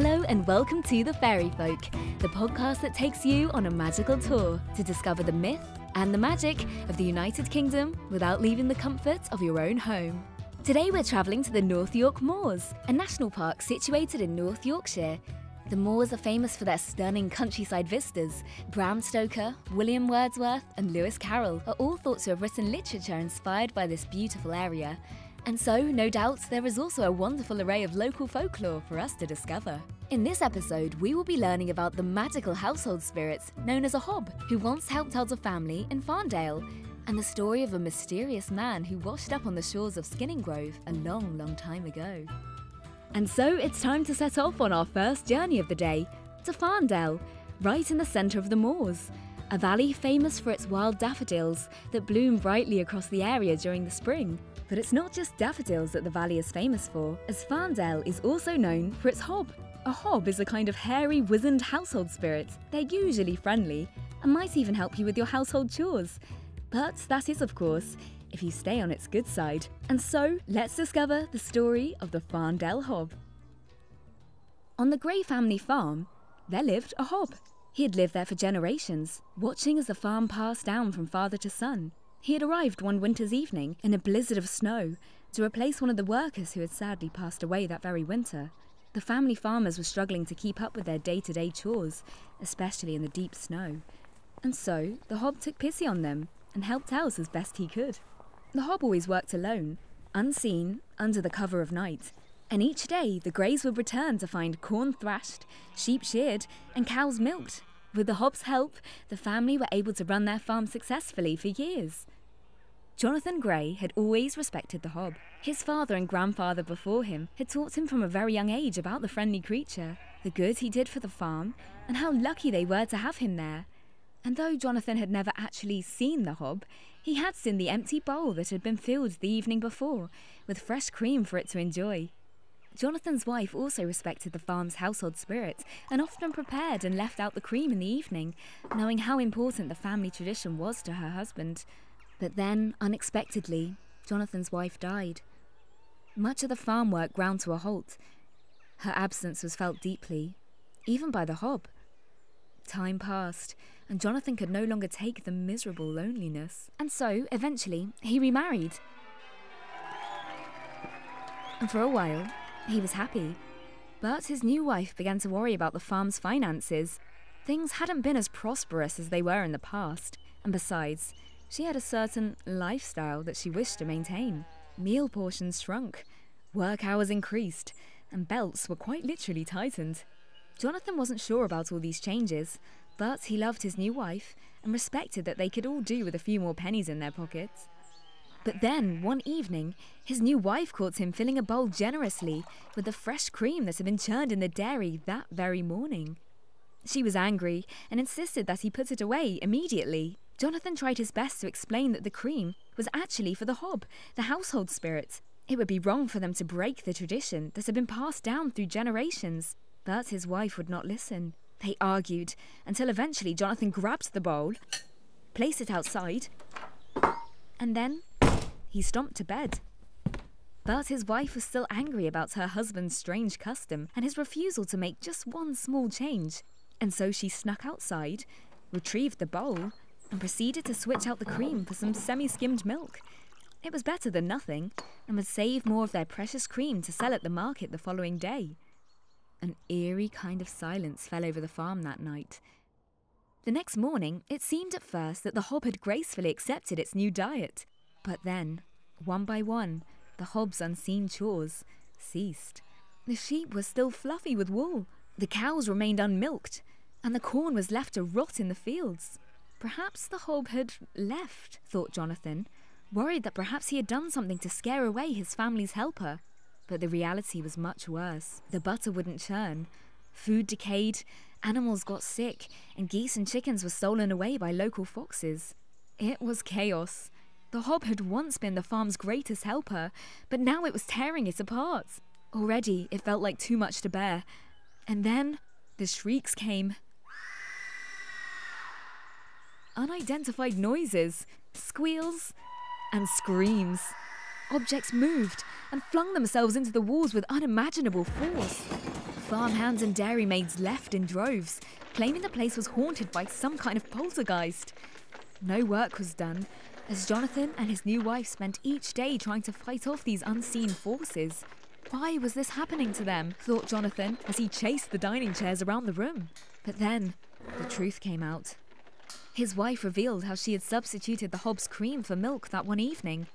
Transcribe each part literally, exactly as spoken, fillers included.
Hello and welcome to The Faerie Folk, the podcast that takes you on a magical tour to discover the myth and the magic of the United Kingdom without leaving the comfort of your own home. Today we're travelling to the North York Moors, a national park situated in North Yorkshire. The Moors are famous for their stunning countryside vistas. Bram Stoker, William Wordsworth and Lewis Carroll are all thought to have written literature inspired by this beautiful area. And so, no doubt, there is also a wonderful array of local folklore for us to discover. In this episode, we will be learning about the magical household spirits known as a hob, who once helped out a family in Farndale, and the story of a mysterious man who washed up on the shores of Skinningrove a long, long time ago. And so, it's time to set off on our first journey of the day, to Farndale, right in the centre of the moors, a valley famous for its wild daffodils that bloom brightly across the area during the spring. But it's not just daffodils that the valley is famous for, as Farndale is also known for its hob. A hob is a kind of hairy, wizened household spirit. They're usually friendly and might even help you with your household chores. But that is, of course, if you stay on its good side. And so, let's discover the story of the Farndale hob. On the Grey family farm, there lived a hob. He had lived there for generations, watching as the farm passed down from father to son. He had arrived one winter's evening, in a blizzard of snow, to replace one of the workers who had sadly passed away that very winter. The family farmers were struggling to keep up with their day-to-day chores, especially in the deep snow. And so, the hob took pity on them, and helped out as best he could. The hob always worked alone, unseen, under the cover of night. And each day, the Greys would return to find corn thrashed, sheep sheared, and cows milked. With the hob's help, the family were able to run their farm successfully for years. Jonathan Grey had always respected the hob. His father and grandfather before him had taught him from a very young age about the friendly creature, the good he did for the farm, and how lucky they were to have him there. And though Jonathan had never actually seen the hob, he had seen the empty bowl that had been filled the evening before, with fresh cream for it to enjoy. Jonathan's wife also respected the farm's household spirit and often prepared and left out the cream in the evening, knowing how important the family tradition was to her husband. But then, unexpectedly, Jonathan's wife died. Much of the farm work ground to a halt. Her absence was felt deeply, even by the hob. Time passed, and Jonathan could no longer take the miserable loneliness. And so, eventually, he remarried. And for a while, he was happy, but his new wife began to worry about the farm's finances. Things hadn't been as prosperous as they were in the past, and besides, she had a certain lifestyle that she wished to maintain. Meal portions shrunk, work hours increased, and belts were quite literally tightened. Jonathan wasn't sure about all these changes, but he loved his new wife and respected that they could all do with a few more pennies in their pockets. But then, one evening, his new wife caught him filling a bowl generously with the fresh cream that had been churned in the dairy that very morning. She was angry and insisted that he put it away immediately. Jonathan tried his best to explain that the cream was actually for the hob, the household spirit. It would be wrong for them to break the tradition that had been passed down through generations. But his wife would not listen. They argued until eventually Jonathan grabbed the bowl, placed it outside, and then he stomped to bed. But his wife was still angry about her husband's strange custom and his refusal to make just one small change. And so she snuck outside, retrieved the bowl, and proceeded to switch out the cream for some semi-skimmed milk. It was better than nothing, and would save more of their precious cream to sell at the market the following day. An eerie kind of silence fell over the farm that night. The next morning, it seemed at first that the hob had gracefully accepted its new diet. But then, one by one, the hob's unseen chores ceased. The sheep were still fluffy with wool, the cows remained unmilked, and the corn was left to rot in the fields. Perhaps the hob had left, thought Jonathan, worried that perhaps he had done something to scare away his family's helper. But the reality was much worse. The butter wouldn't churn, food decayed, animals got sick, and geese and chickens were stolen away by local foxes. It was chaos. The hob had once been the farm's greatest helper, but now it was tearing it apart. Already, it felt like too much to bear. And then, the shrieks came. Unidentified noises, squeals, and screams. Objects moved and flung themselves into the walls with unimaginable force. farmhands and dairymaids left in droves, claiming the place was haunted by some kind of poltergeist. No work was done, as Jonathan and his new wife spent each day trying to fight off these unseen forces. Why was this happening to them, thought Jonathan, as he chased the dining chairs around the room. But then, the truth came out. His wife revealed how she had substituted the Hob's cream for milk that one evening,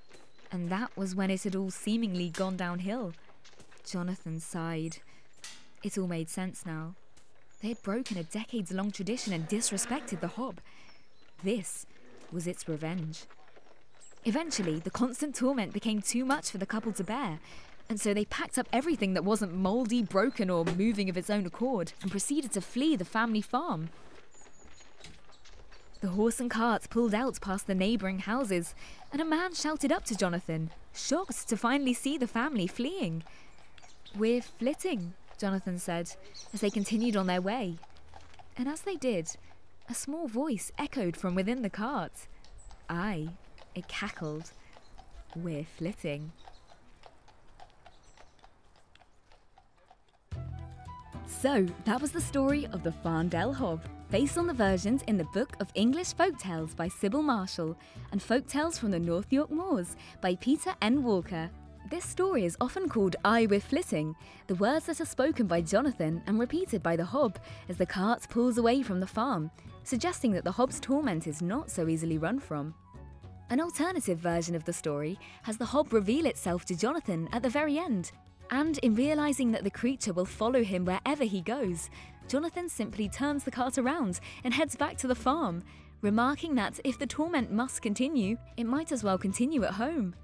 and that was when it had all seemingly gone downhill. Jonathan sighed. It all made sense now. They had broken a decades-long tradition and disrespected the Hob. This was its revenge. Eventually, the constant torment became too much for the couple to bear, and so they packed up everything that wasn't mouldy, broken, or moving of its own accord, and proceeded to flee the family farm. The horse and cart pulled out past the neighbouring houses, and a man shouted up to Jonathan, shocked to finally see the family fleeing. "We're flitting," Jonathan said, as they continued on their way. And as they did, a small voice echoed from within the cart. Aye, it cackled. "We're flitting." So, that was the story of the Farndale Hob, based on the versions in the Book of English Folktales by Sybil Marshall and Folktales from the North York Moors by Peter N. Walker. This story is often called "Aye, we're flitting," the words that are spoken by Jonathan and repeated by the Hob as the cart pulls away from the farm, suggesting that the Hob's torment is not so easily run from. An alternative version of the story has the Hob reveal itself to Jonathan at the very end, and in realising that the creature will follow him wherever he goes, Jonathan simply turns the cart around and heads back to the farm, remarking that if the torment must continue, it might as well continue at home.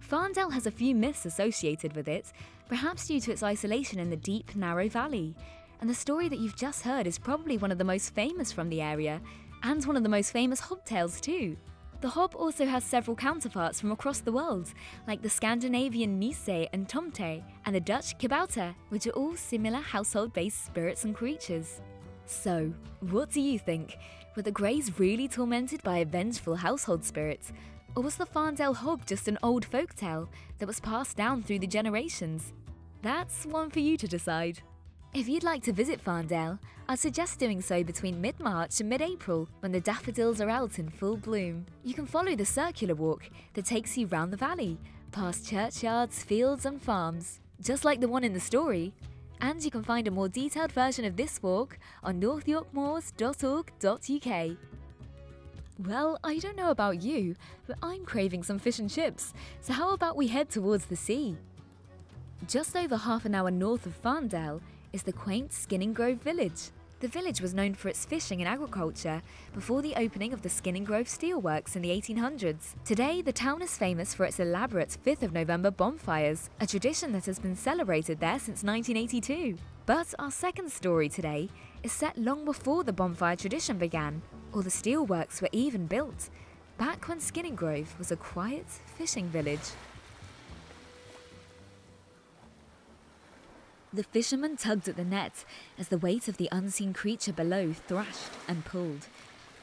Farndale has a few myths associated with it, perhaps due to its isolation in the deep, narrow valley. And the story that you've just heard is probably one of the most famous from the area, and one of the most famous Hob tales too. The Hob also has several counterparts from across the world, like the Scandinavian Nisse and Tomte, and the Dutch Kabouter, which are all similar household-based spirits and creatures. So, what do you think? Were the Greys really tormented by a vengeful household spirit? Or was the Farndale Hob just an old folktale that was passed down through the generations? That's one for you to decide. If you'd like to visit Farndale, I'd suggest doing so between mid-March and mid-April, when the daffodils are out in full bloom. You can follow the circular walk that takes you round the valley, past churchyards, fields and farms, just like the one in the story. And you can find a more detailed version of this walk on north york moors dot org dot U K. Well, I don't know about you, but I'm craving some fish and chips, so how about we head towards the sea? Just over half an hour north of Farndale is the quaint Skinningrove village. The village was known for its fishing and agriculture before the opening of the Skinningrove steelworks in the eighteen hundreds. Today, the town is famous for its elaborate fifth of November bonfires, a tradition that has been celebrated there since nineteen eighty-two. But our second story today is set long before the bonfire tradition began, or the steelworks were even built, back when Skinningrove was a quiet fishing village. The fisherman tugged at the net as the weight of the unseen creature below thrashed and pulled.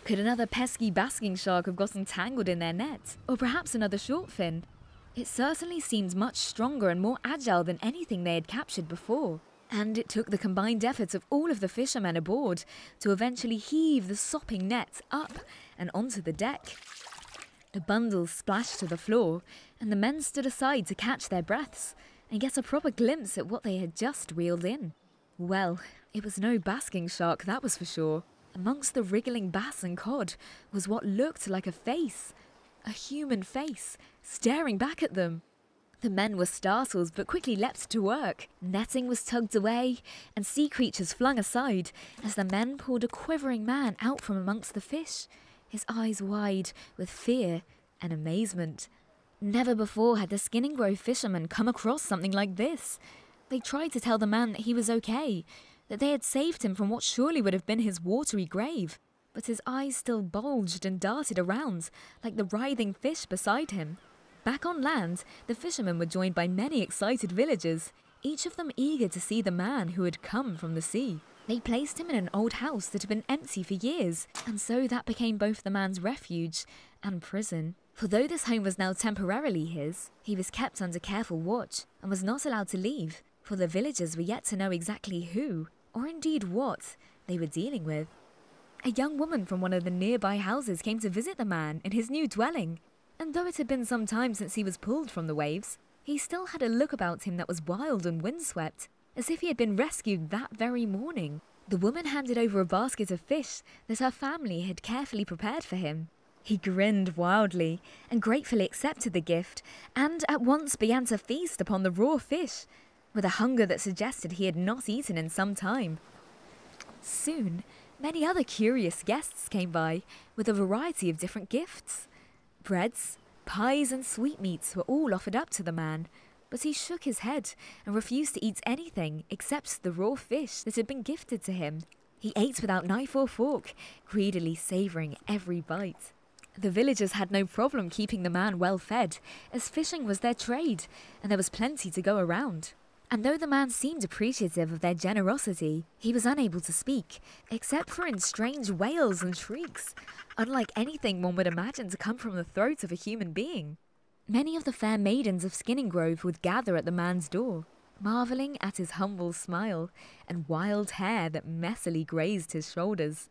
Could another pesky basking shark have gotten tangled in their net? Or perhaps another shortfin? It certainly seemed much stronger and more agile than anything they had captured before. And it took the combined effort of all of the fishermen aboard to eventually heave the sopping net up and onto the deck. The bundle splashed to the floor, and the men stood aside to catch their breaths and get a proper glimpse at what they had just reeled in. Well, it was no basking shark, that was for sure. Amongst the wriggling bass and cod was what looked like a face, a human face, staring back at them. The men were startled but quickly leapt to work. Netting was tugged away and sea creatures flung aside as the men pulled a quivering man out from amongst the fish, his eyes wide with fear and amazement. Never before had the Skinningrove fishermen come across something like this. They tried to tell the man that he was okay, that they had saved him from what surely would have been his watery grave, but his eyes still bulged and darted around like the writhing fish beside him. Back on land, the fishermen were joined by many excited villagers, each of them eager to see the man who had come from the sea. They placed him in an old house that had been empty for years, and so that became both the man's refuge and prison. For though this home was now temporarily his, he was kept under careful watch and was not allowed to leave. for the villagers were yet to know exactly who, or indeed what, they were dealing with. A young woman from one of the nearby houses came to visit the man in his new dwelling, and though it had been some time since he was pulled from the waves, he still had a look about him that was wild and windswept, as if he had been rescued that very morning. The woman handed over a basket of fish that her family had carefully prepared for him. He grinned wildly and gratefully accepted the gift, and at once began to feast upon the raw fish, with a hunger that suggested he had not eaten in some time. Soon, many other curious guests came by with a variety of different gifts. Breads, pies and sweetmeats were all offered up to the man, but he shook his head and refused to eat anything except the raw fish that had been gifted to him. He ate without knife or fork, greedily savouring every bite. The villagers had no problem keeping the man well fed, as fishing was their trade and there was plenty to go around. And though the man seemed appreciative of their generosity, he was unable to speak, except for in strange wails and shrieks, unlike anything one would imagine to come from the throat of a human being. Many of the fair maidens of Skinningrove would gather at the man's door, marvelling at his humble smile and wild hair that messily grazed his shoulders.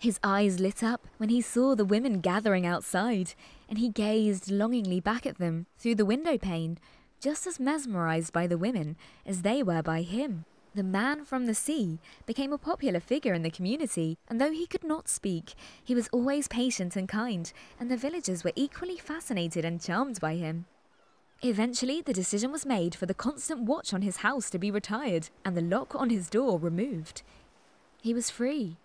His eyes lit up when he saw the women gathering outside, and he gazed longingly back at them through the window pane, just as mesmerised by the women as they were by him. The man from the sea became a popular figure in the community, and though he could not speak, he was always patient and kind, and the villagers were equally fascinated and charmed by him. Eventually, the decision was made for the constant watch on his house to be retired, and the lock on his door removed. He was free.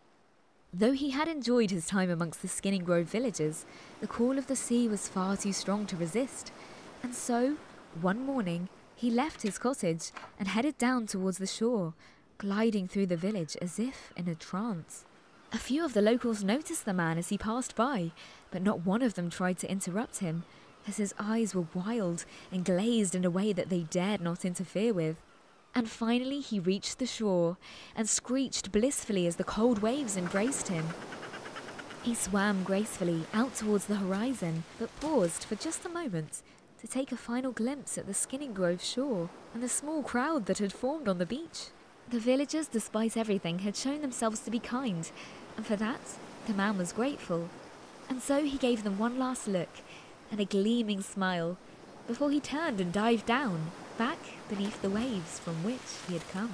Though he had enjoyed his time amongst the Skinningrove villagers, the call of the sea was far too strong to resist, and so, one morning, he left his cottage and headed down towards the shore, gliding through the village as if in a trance. A few of the locals noticed the man as he passed by, but not one of them tried to interrupt him, as his eyes were wild and glazed in a way that they dared not interfere with. And finally he reached the shore and screeched blissfully as the cold waves embraced him. He swam gracefully out towards the horizon, but paused for just a moment to take a final glimpse at the Skinningrove shore and the small crowd that had formed on the beach. The villagers, despite everything, had shown themselves to be kind, and for that, the man was grateful. And so he gave them one last look and a gleaming smile before he turned and dived down, back beneath the waves from which he had come.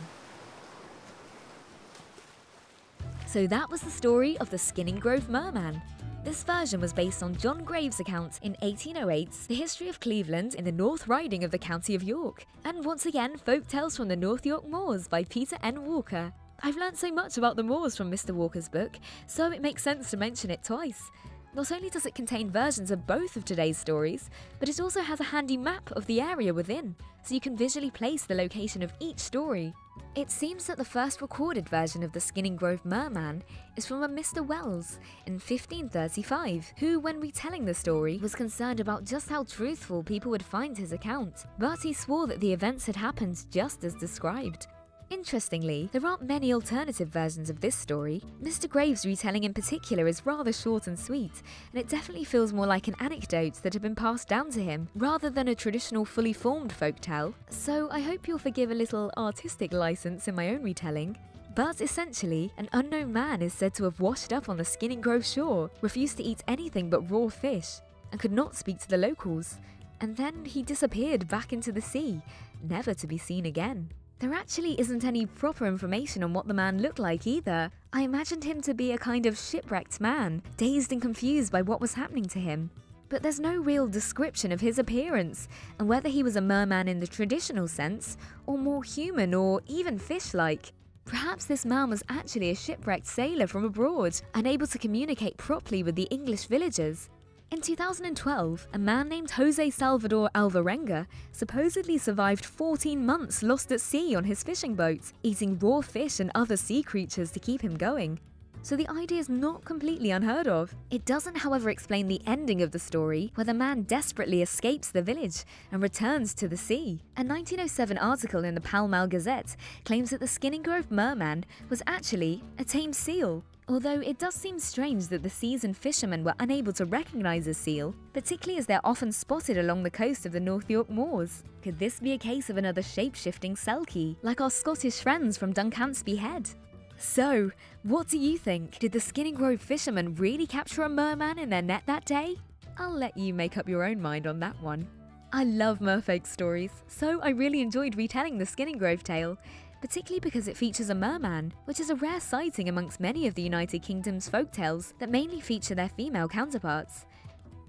So that was the story of the Skinningrove Merman. This version was based on John Graves' account in eighteen oh eight's The History of Cleveland in the North Riding of the County of York, and once again Folk Tales from the North York Moors by Peter N. Walker. I've learned so much about the Moors from Mister Walker's book, so it makes sense to mention it twice. Not only does it contain versions of both of today's stories, but it also has a handy map of the area within, so you can visually place the location of each story. It seems that the first recorded version of the Skinningrove Merman is from a Mister Wells in fifteen thirty-five, who, when retelling the story, was concerned about just how truthful people would find his account, but he swore that the events had happened just as described. Interestingly, there aren't many alternative versions of this story. Mister Graves' retelling in particular is rather short and sweet, and it definitely feels more like an anecdote that had been passed down to him, rather than a traditional fully formed folktale, so I hope you'll forgive a little artistic license in my own retelling. But essentially, an unknown man is said to have washed up on the Skinningrove shore, refused to eat anything but raw fish, and could not speak to the locals, and then he disappeared back into the sea, never to be seen again. There actually isn't any proper information on what the man looked like either. I imagined him to be a kind of shipwrecked man, dazed and confused by what was happening to him. But there's no real description of his appearance, and whether he was a merman in the traditional sense, or more human or even fish-like. Perhaps this man was actually a shipwrecked sailor from abroad, unable to communicate properly with the English villagers. In two thousand twelve, a man named Jose Salvador Alvarenga supposedly survived fourteen months lost at sea on his fishing boat, eating raw fish and other sea creatures to keep him going. So the idea is not completely unheard of. It doesn't, however, explain the ending of the story, where the man desperately escapes the village and returns to the sea. A nineteen oh seven article in the Pall Mall Gazette claims that the Skinningrove Merman was actually a tame seal. Although it does seem strange that the seasoned fishermen were unable to recognise a seal, particularly as they're often spotted along the coast of the North York Moors. Could this be a case of another shape-shifting selkie, like our Scottish friends from Duncansby Head? So, what do you think? Did the Skinningrove fishermen really capture a merman in their net that day? I'll let you make up your own mind on that one. I love merfolk stories, so I really enjoyed retelling the Skinningrove tale, particularly because it features a merman, which is a rare sighting amongst many of the United Kingdom's folktales that mainly feature their female counterparts.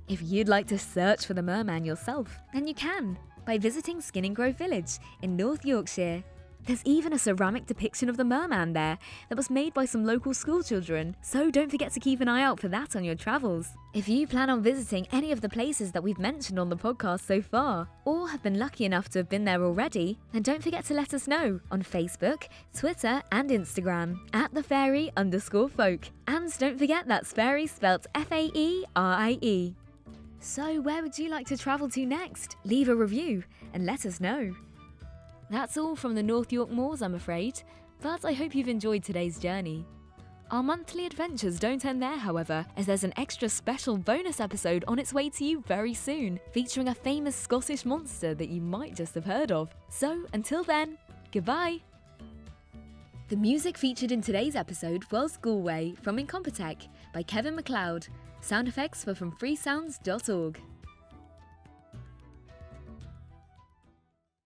If you'd like to search for the merman yourself, then you can, by visiting Skinningrove Village in North Yorkshire. There's even a ceramic depiction of the merman there that was made by some local schoolchildren, so don't forget to keep an eye out for that on your travels. If you plan on visiting any of the places that we've mentioned on the podcast so far, or have been lucky enough to have been there already, then don't forget to let us know on Facebook, Twitter and Instagram at the faerie underscore folk. And don't forget that's faerie spelt F A E R I E. So where would you like to travel to next? Leave a review and let us know. That's all from the North York Moors, I'm afraid, but I hope you've enjoyed today's journey. Our monthly adventures don't end there, however, as there's an extra special bonus episode on its way to you very soon, featuring a famous Scottish monster that you might just have heard of. So, until then, goodbye! The music featured in today's episode was Galway from Incompetech by Kevin MacLeod. Sound effects were from freesounds dot org.